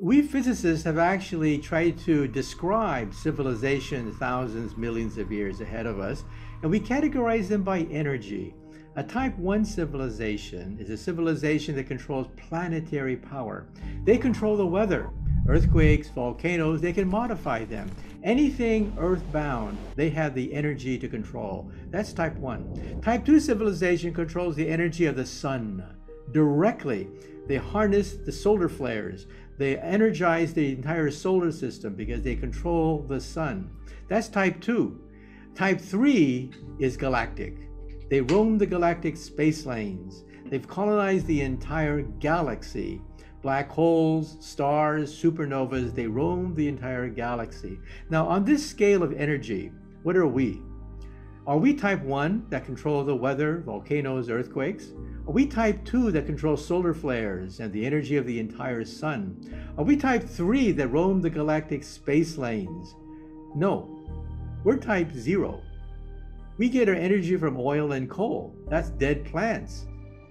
We physicists have actually tried to describe civilization thousands, millions of years ahead of us, and we categorize them by energy. A type 1 civilization is a civilization that controls planetary power. They control the weather, earthquakes, volcanoes, they can modify them. Anything earthbound, they have the energy to control. That's type 1. Type 2 civilization controls the energy of the sun directly. They harness the solar flares. They energize the entire solar system because they control the sun. That's type 2. Type 3 is galactic. They roam the galactic space lanes. They've colonized the entire galaxy. Black holes, stars, supernovas, they roam the entire galaxy. Now, on this scale of energy, what are we? Are we type 1 that control the weather, volcanoes, earthquakes? Are we type 2 that controls solar flares and the energy of the entire sun? Are we type 3 that roam the galactic space lanes? No, we're type 0. We get our energy from oil and coal. That's dead plants.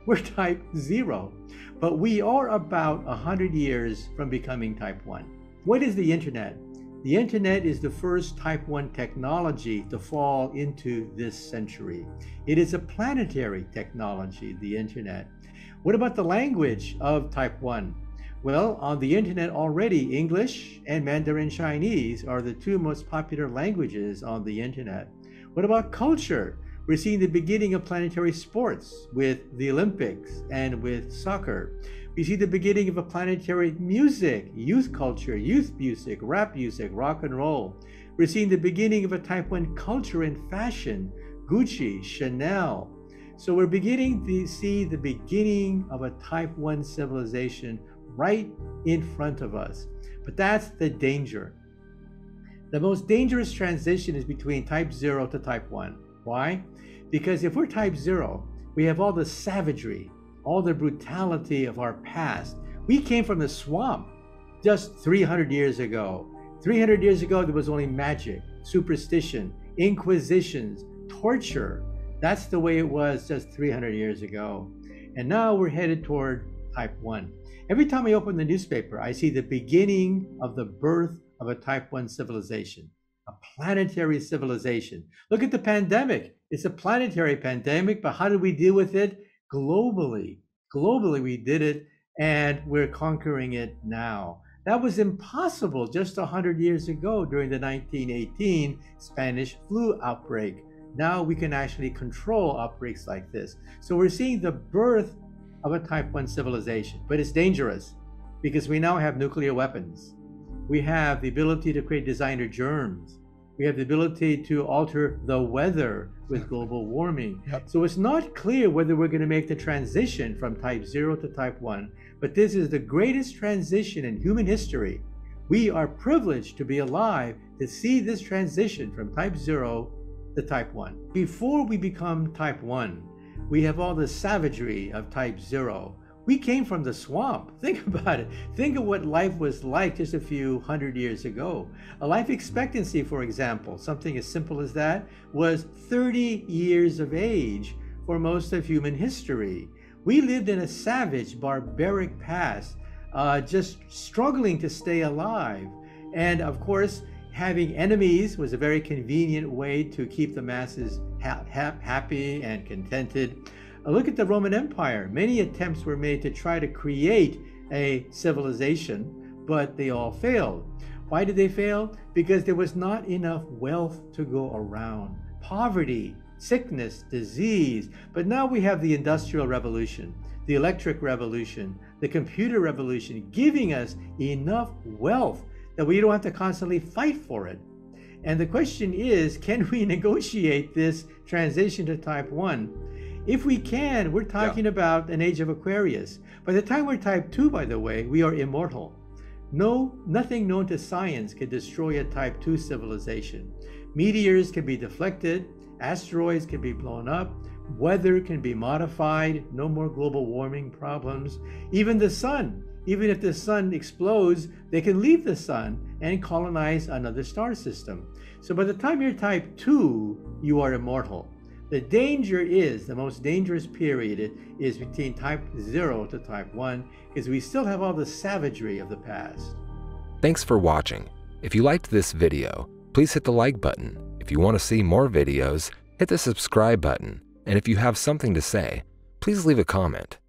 We're type 0. But we are about 100 years from becoming type 1. What is the internet? The internet is the first type 1 technology to fall into this century. It is a planetary technology, the internet. What about the language of type 1? Well, on the internet already, English and Mandarin Chinese are the two most popular languages on the internet. What about culture? We're seeing the beginning of planetary sports with the Olympics and with soccer. We see the beginning of a planetary music, youth culture, youth music, rap music, rock and roll. We're seeing the beginning of a type 1 culture and fashion, Gucci, Chanel. So we're beginning to see the beginning of a type 1 civilization right in front of us. But that's the danger. The most dangerous transition is between type 0 to type 1. Why? Because if we're type 0, we have all the savagery, all the brutality of our past. We came from the swamp just 300 years ago. 300 years ago, there was only magic, superstition, inquisitions, torture. That's the way it was just 300 years ago. And now we're headed toward type 1. Every time I open the newspaper, I see the beginning of the birth of a type 1 civilization, a planetary civilization. Look at the pandemic. It's a planetary pandemic, but how did we deal with it? Globally, we did it, and we're conquering it now. That was impossible just 100 years ago during the 1918 Spanish flu outbreak. Now we can actually control outbreaks like this. So we're seeing the birth of a type 1 civilization, but it's dangerous because we now have nuclear weapons. We have the ability to create designer germs. We have the ability to alter the weather with global warming. Yep. So it's not clear whether we're going to make the transition from type 0 to type 1, but this is the greatest transition in human history. We are privileged to be alive to see this transition from type 0 to type 1. Before we become type 1, we have all the savagery of type 0. We came from the swamp. Think about it. Think of what life was like just a few hundred years ago. A life expectancy, for example, something as simple as that, was 30 years of age for most of human history. We lived in a savage, barbaric past, just struggling to stay alive. And of course, having enemies was a very convenient way to keep the masses happy and contented. Look at the Roman Empire. Many attempts were made to try to create a civilization, but they all failed. Why did they fail? Because there was not enough wealth to go around. Poverty, sickness, disease. But now we have the Industrial Revolution, the Electric Revolution, the Computer Revolution, giving us enough wealth that we don't have to constantly fight for it. And the question is, can we negotiate this transition to type 1? If we can, we're talking about an age of Aquarius. By the time we're type 2, by the way, we are immortal. Nothing known to science can destroy a type 2 civilization. Meteors can be deflected, asteroids can be blown up, weather can be modified, no more global warming problems. Even the sun, even if the sun explodes, they can leave the sun and colonize another star system. So by the time you're type 2, you are immortal. The danger is, the most dangerous period is between type 0 to type 1, is we still have all the savagery of the past. Thanks for watching. If you liked this video, please hit the like button. If you want to see more videos, hit the subscribe button. And if you have something to say, please leave a comment.